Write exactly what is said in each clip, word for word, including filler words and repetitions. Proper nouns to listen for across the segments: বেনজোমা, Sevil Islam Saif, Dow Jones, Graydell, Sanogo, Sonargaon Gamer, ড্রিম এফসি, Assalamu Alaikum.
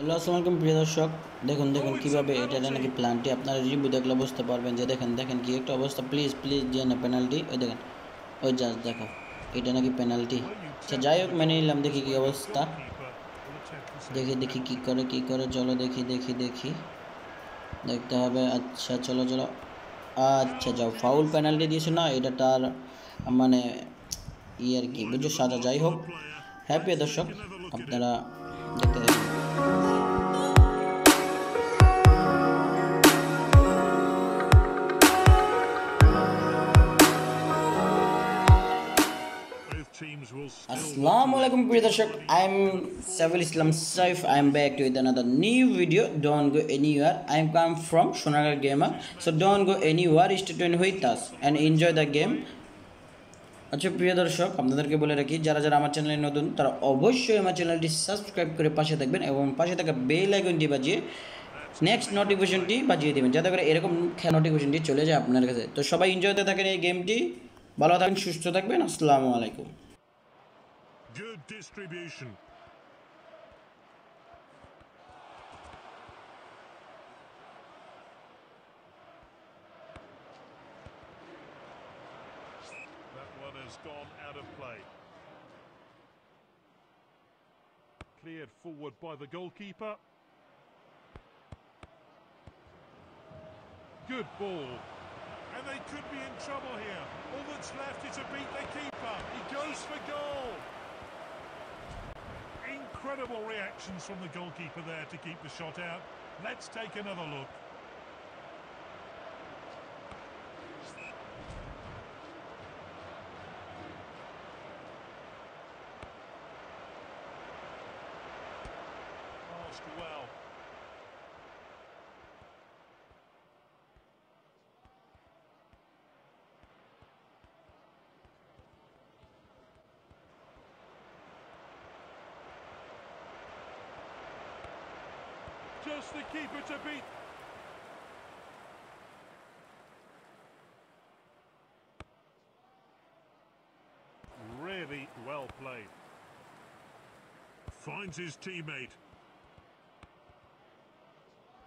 Hello আসসালামু আলাইকুম প্রিয় দর্শক দেখুন দেখুন কিভাবে এটা নাকি প্ল্যানটি আপনারা রিভিউ দেখলে বুঝতে পারবেন যে দেখেন দেখেন কি একটা অবস্থা প্লিজ প্লিজ যে না পেনাল্টি ওই দেখেন ওই জাস্ট দেখো এটা নাকি পেনাল্টি আচ্ছা যাই হোক মেনে নিলাম দেখি কি অবস্থা দেখি দেখি কি করে কি করে চলো দেখি দেখি দেখি দেখতে হবে আচ্ছা চলো চলো আচ্ছা যাও ফাউল পেনাল্টি দিয়েছে না এটা তার মানে ই আর কি বুঝো সাজা যাই হোক হ্যাঁ প্রিয় দর্শক আপনারা দেখতে দেখুন Assalamualaikum dear darshak I am Sevil Islam Saif I am back with another new video don't go anywhere I am come from Sonargaon Gamer so don't go anywhere stay tuned with us and enjoy the game আচ্ছা প্রিয় দর্শক আপনাদেরকে বলে রাখি যারা যারা আমার চ্যানেলে নতুন তারা অবশ্যই আমার চ্যানেলটি সাবস্ক্রাইব করে পাশে থাকবেন এবং পাশে থাকা বেল আইকনটি বাজিয়ে নেক্সট নোটিফিকেশনটি বাজিয়ে দিবেন যাতে করে এরকম নোটিফিকেশনটি চলে যায় আপনার কাছে তো সবাই এনজয় করতে থাকেন এই গেমটি ভালো থাকেন সুস্থ থাকবেন আসসালামু আলাইকুম Good distribution. That one has gone out of play. Cleared forward by the goalkeeper. Good ball. And they could be in trouble here. All that's left is to beat the keeper. He goes for goal. Incredible reactions from the goalkeeper there to keep the shot out. Let's take another look. Passed well. Just the keeper to beat. Really well played. Finds his teammate.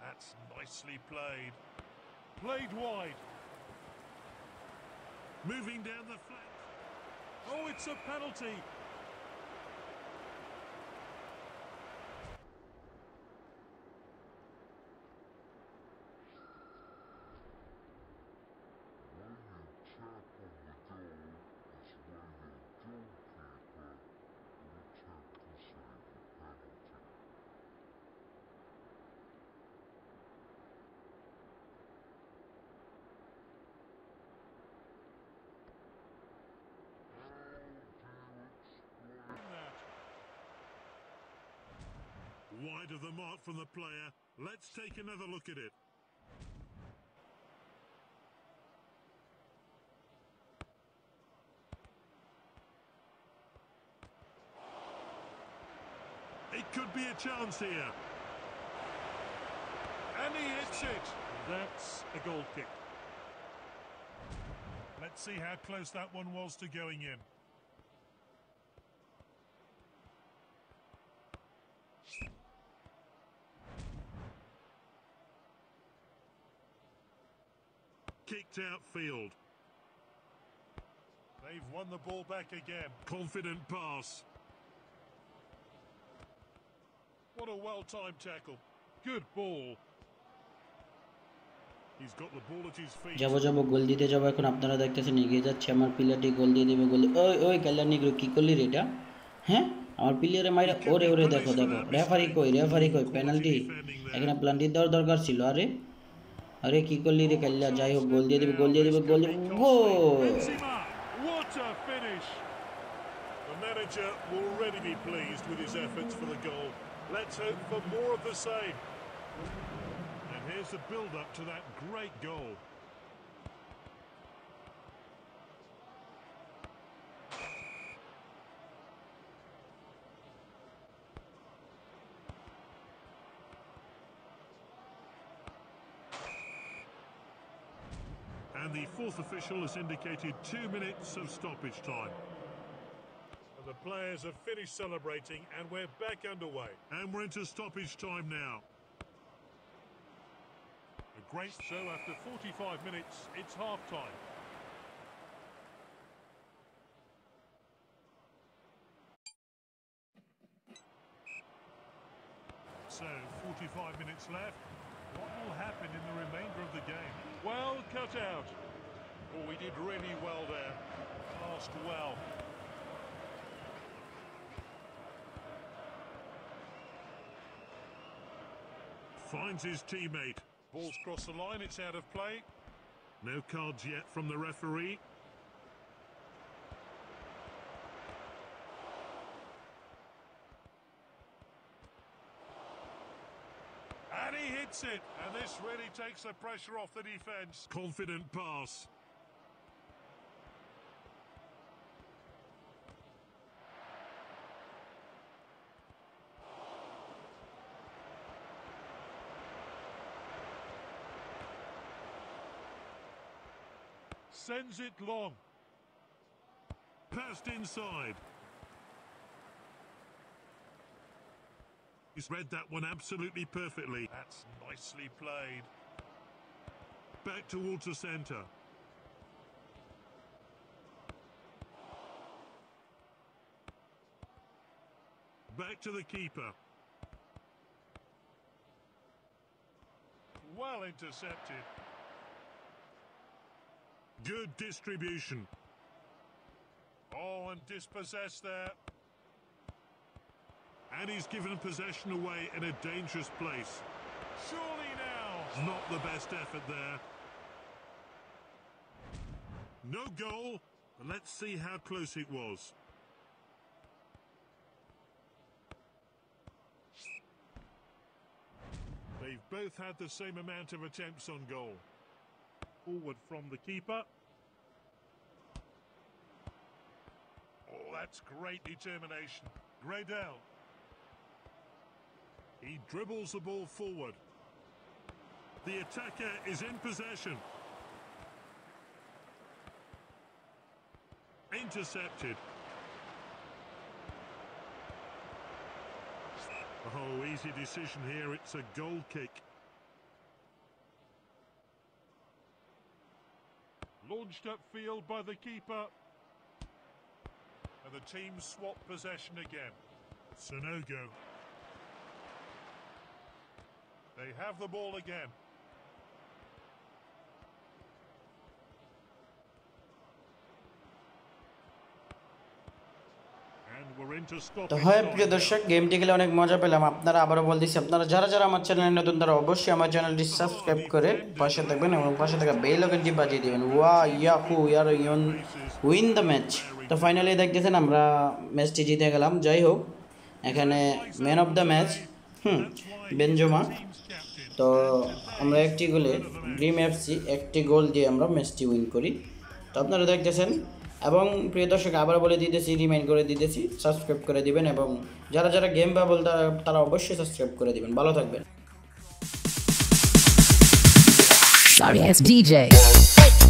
That's nicely played. Played wide. Moving down the flank. Oh, it's a penalty. Wide of the mark from the player. Let's take another look at it. It could be a chance here. And he hits it. That's a goal kick. Let's see how close that one was to going in. Kicked outfield. They've won the ball back again. Confident pass. What a well-timed tackle. Good ball. He's got the ball at his feet. Jabo jabo goal dite jabo ekhon apnara dekhte niye jacche amar player ti goal diye debe goal oi oi kalani gro ki korli re eta ha amar player e maira ore ore dekho dekho referee koi referee koi penalty ekhane penalty dor dorkar chilo are अरे की कोली रे कल्ला जाई हो गोल दे दे गोल दे दे गोल What a finish. The manager will already be pleased with his efforts for the goal. Let's hope for more of the same. And here's the build up to that great goal. And the fourth official has indicated two minutes of stoppage time. And the The players have finished celebrating and we're back underway. And we're into stoppage time now. A great show after forty-five minutes. It's half-time. So, forty-five minutes left. What will happen in the remainder of the game? Well cut out. Oh, we did really well there. Passed well. Finds his teammate. Ball's crossed the line, it's out of play. No cards yet from the referee. And he hits it. And this really takes the pressure off the defence. Confident pass. Sends it long. Passed inside. He's read that one absolutely perfectly. That's nicely played. Back towards the centre. Back to the keeper. Well intercepted. Good distribution. Oh, and dispossessed there. And he's given possession away in a dangerous place. Surely now. Not the best effort there. No goal. But let's see how close it was. They've both had the same amount of attempts on goal. Forward from the keeper. Oh, that's great determination. Graydell. He dribbles the ball forward. The attacker is in possession. Intercepted. Oh, easy decision here. It's a goal kick. Launched upfield by the keeper. And the team swap possession again. Sanogo. They have the ball again. তো হ্যাঁ প্রিয় দর্শক গেমটি খেলে অনেক মজা পেলাম আপনারা আবারো বল দিছি আপনারা যারা যারা আমার চ্যানেলে নতুন তারা অবশ্যই আমার চ্যানেলটি সাবস্ক্রাইব করে পাশে থাকবেন এবং পাশে থাকা বেল আইকনটি বাজিয়ে দিবেন ওয়া Yahoo year win the match তো ফাইনালি দেখতেছেন আমরা ম্যাচটি জিতে গেলাম যাই হোক এখানে ম্যান অফ দ্য ম্যাচ হুম বেনজোমা তো আমরা একটি গোলে ড্রিম এফসি একটি গোল দিয়ে আমরা ম্যাচটি উইন করি তো আপনারা দেখতেছেন এবং প্রিয় দর্শক আবার বলে দিতেছি রিমাইন্ড করে দিতেছি সাবস্ক্রাইব করে দিবেন এবং যারা যারা গেম বাবল তারা অবশ্যই সাবস্ক্রাইব করে দিবেন ভালো থাকবেন